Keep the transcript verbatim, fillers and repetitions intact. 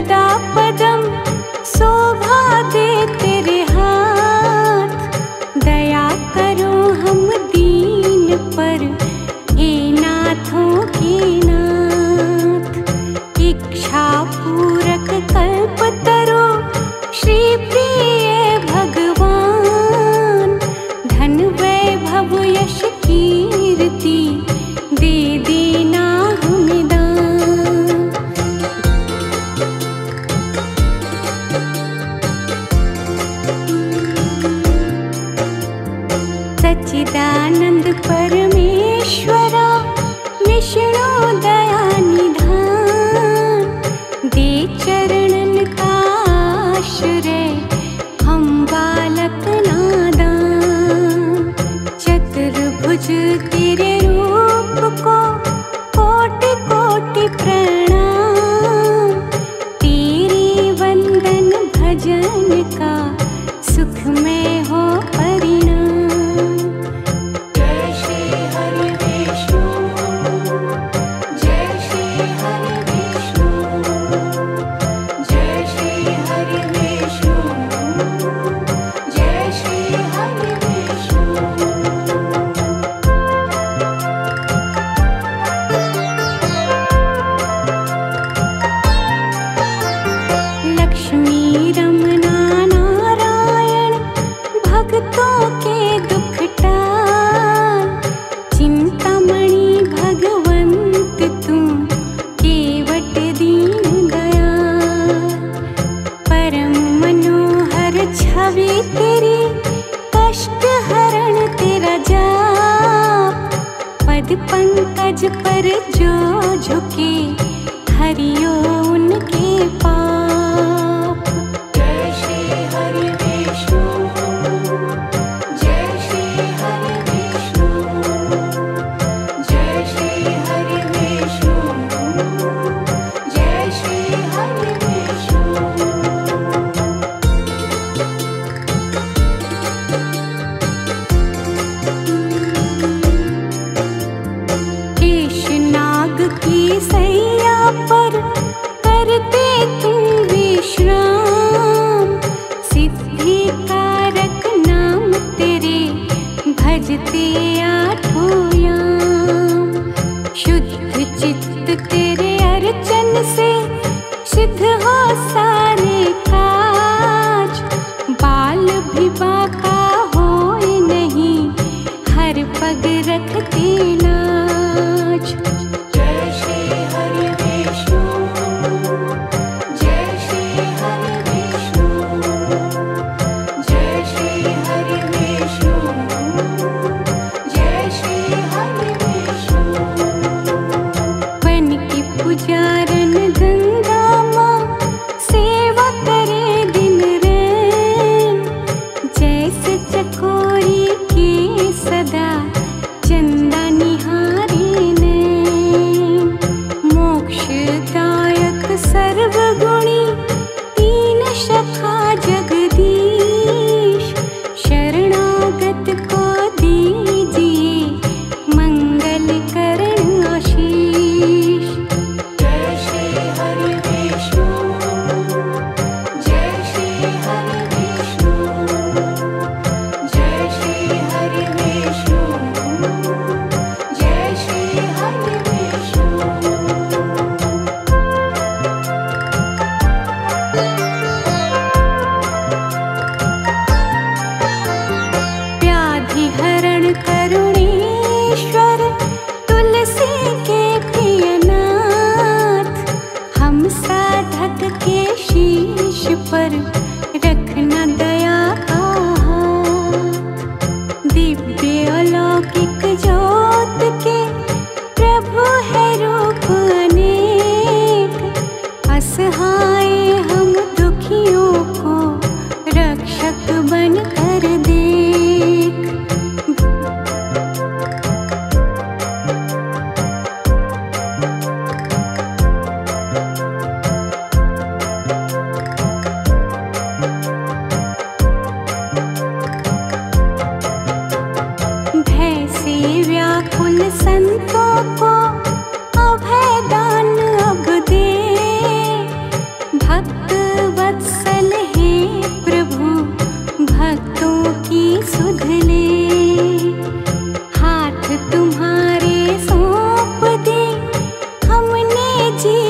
सदा पदम शोभा दे तेरे हाथ, दया करो हम दीन पर ए नाथों के नाथ। इच्छा पूरक कल्प तरो श्री प्रिय भगवान, धन वैभव यश कीर्ति दे देना हमें दान। सच्चिदानंद परमेश्वरा विष्णु दया निधान, दे चरणन का आश्रय हम बालक नादान। चतुर्भुज तेरे रूप को कोटि कोटि प्रणाम, तेरे वंदन भजन का सुखमय हो परिणाम। पंकज पर जो झुके हरिओ उनके पाप। जय श्री हरि विष्णु, जय श्री हरि विष्णु, जय श्री हरि विष्णु, जय श्री हरि विष्णु। जी।